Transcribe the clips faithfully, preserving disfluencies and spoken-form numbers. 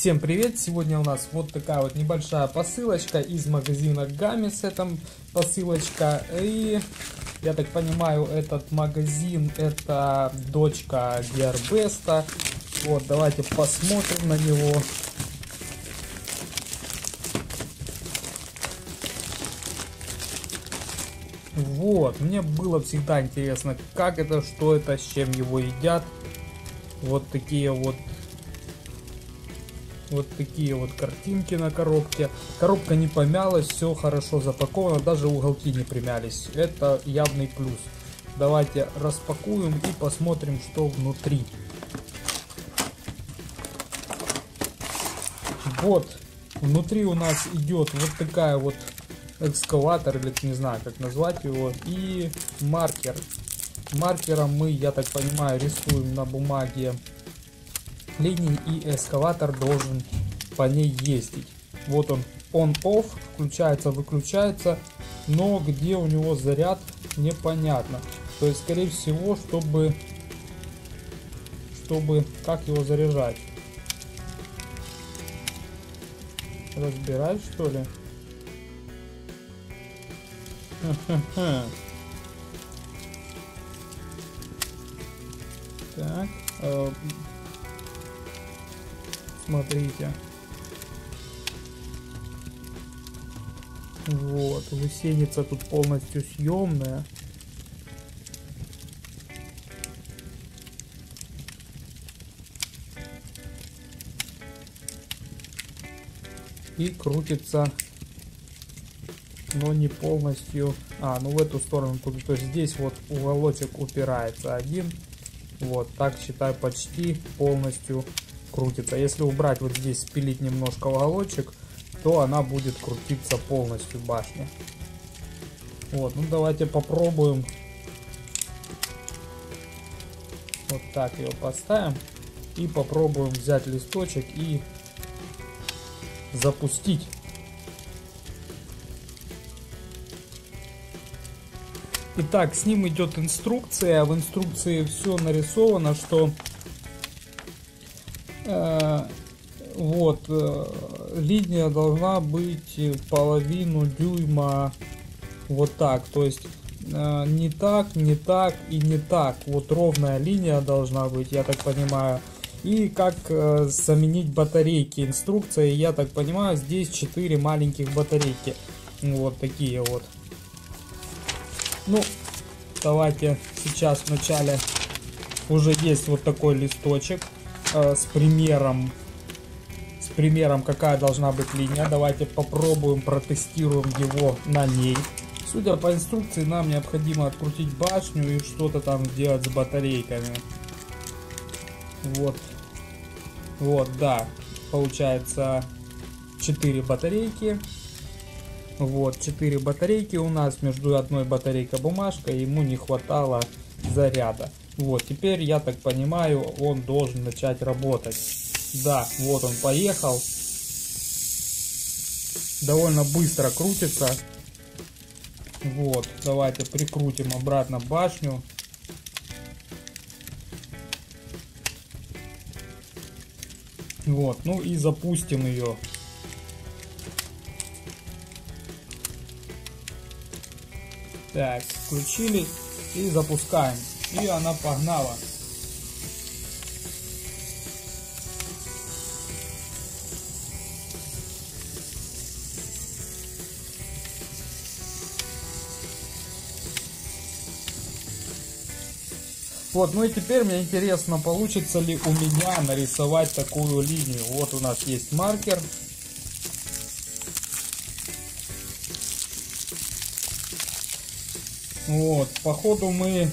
Всем привет! Сегодня у нас вот такая вот небольшая посылочка из магазина Gamiss. Это посылочка, и я так понимаю, этот магазин — это дочка Gearbest. Вот, давайте посмотрим на него. Вот, мне было всегда интересно, как это, что это, с чем его едят. Вот такие вот Вот такие вот картинки на коробке. Коробка не помялась, все хорошо запаковано, даже уголки не примялись. Это явный плюс. Давайте распакуем и посмотрим, что внутри. Вот, внутри у нас идет вот такая вот экскаватор, или не знаю, как назвать его, и маркер. Маркером мы, я так понимаю, рисуем на бумаге линии, и экскаватор должен по ней ездить. Вот он, он-офф, включается, выключается, но где у него заряд, непонятно. То есть, скорее всего, чтобы, чтобы как его заряжать. Разбирать, что ли? Ха-ха-ха. Так, э смотрите, вот гусеница тут полностью съемная. И крутится, но не полностью. А, ну в эту сторону, то есть здесь вот уголочек упирается один. Вот так, считай, почти полностью крутится. Если убрать вот здесь, спилить немножко уголочек, то она будет крутиться полностью, башня. Вот, ну давайте попробуем. Вот так ее поставим и попробуем взять листочек и запустить. Итак, с ним идет инструкция. В инструкции все нарисовано, что вот линия должна быть половину дюйма вот так, то есть не так, не так и не так, вот ровная линия должна быть, я так понимаю. И как заменить батарейки, инструкция, я так понимаю, здесь четыре маленьких батарейки, вот такие вот. Ну давайте сейчас вначале уже есть вот такой листочек с примером, с примером, какая должна быть линия. Давайте попробуем, протестируем его на ней. Судя по инструкции, нам необходимо открутить башню и что-то там делать с батарейками. Вот, вот, да, получается четыре батарейки. Вот, четыре батарейки у нас, между одной батарейкой бумажка, ему не хватало заряда. Вот, теперь, я так понимаю, он должен начать работать. Да, вот он поехал. Довольно быстро крутится. Вот, давайте прикрутим обратно башню. Вот, ну и запустим ее. Так, включили и запускаем. И она погнала. Вот, ну и теперь мне интересно, получится ли у меня нарисовать такую линию. Вот у нас есть маркер. Вот, походу мы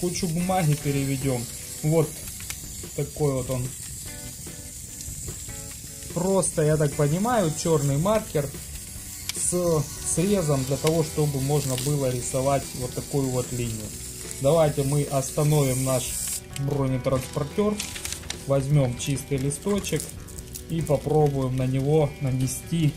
кучу бумаги переведем. Вот такой вот он. Просто, я так понимаю, черный маркер с срезом, для того, чтобы можно было рисовать вот такую вот линию. Давайте мы остановим наш бронетранспортер, возьмем чистый листочек и попробуем на него нанести.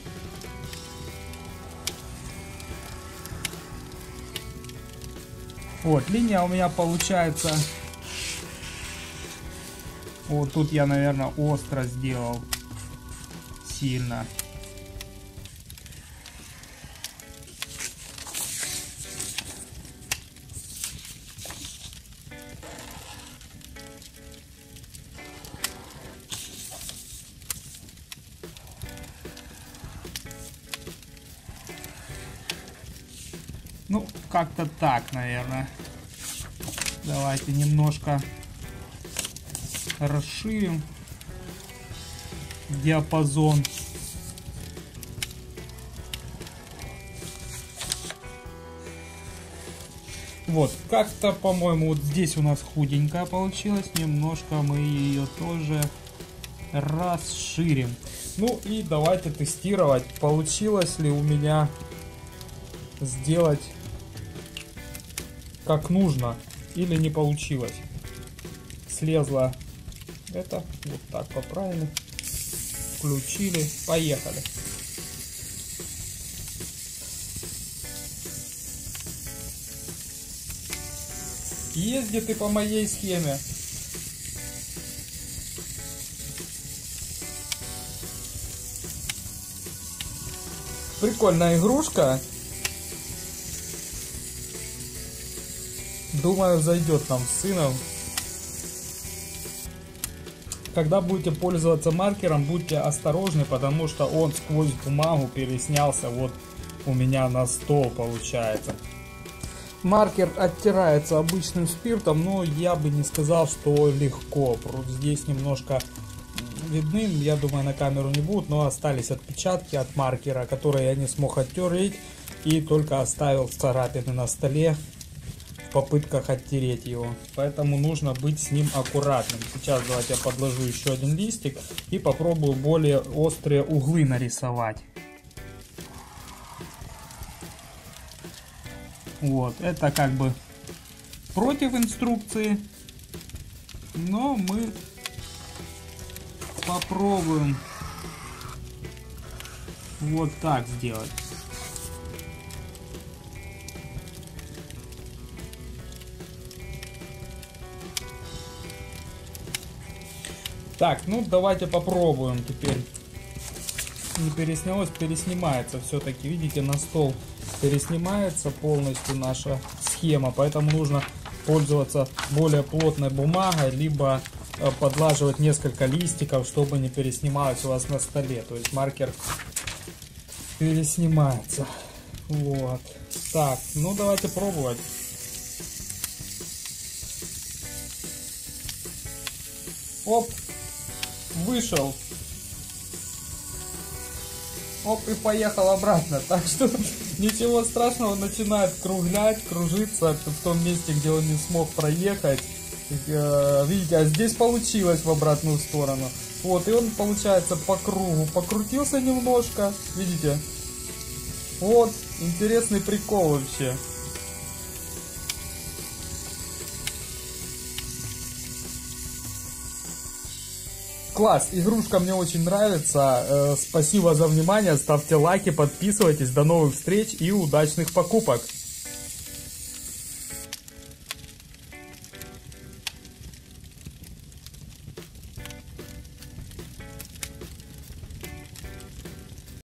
Вот, линия у меня получается. Вот тут я, наверное, остро сделал. сильно. Ну, как-то так, наверное. Давайте немножко расширим диапазон. Вот, как-то, по-моему, вот здесь у нас худенькая получилась. Немножко мы ее тоже расширим. Ну и давайте тестировать, получилось ли у меня сделать как нужно или не получилось. Слезла это вот так поправили, включили, поехали. Ездит и по моей схеме. Прикольная игрушка. Думаю, зайдет нам с сыном. Когда будете пользоваться маркером, будьте осторожны, потому что он сквозь бумагу переснялся. Вот у меня на стол получается. Маркер оттирается обычным спиртом, но я бы не сказал, что легко. Здесь немножко видны, я думаю, на камеру не будут, но остались отпечатки от маркера, которые я не смог оттереть и только оставил царапины на столе. Попытках оттереть его, поэтому нужно быть с ним аккуратным. Сейчас давайте я подложу еще один листик и попробую более острые углы нарисовать. Вот, это как бы против инструкции, но мы попробуем вот так сделать. Так, ну давайте попробуем теперь. Не переснялось, переснимается все-таки. Видите, на стол переснимается полностью наша схема. Поэтому нужно пользоваться более плотной бумагой, либо подлаживать несколько листиков, чтобы не переснималось у вас на столе. То есть маркер переснимается. Вот. Так, ну давайте пробовать. Оп! Вышел. Оп, и поехал обратно. Так что ничего страшного, он начинает круглять, кружиться в том месте, где он не смог проехать. Видите, а здесь получилось в обратную сторону. Вот, и он, получается, по кругу покрутился немножко. Видите? Вот, интересный прикол вообще. Класс, игрушка мне очень нравится. Спасибо за внимание, ставьте лайки, подписывайтесь. До новых встреч и удачных покупок!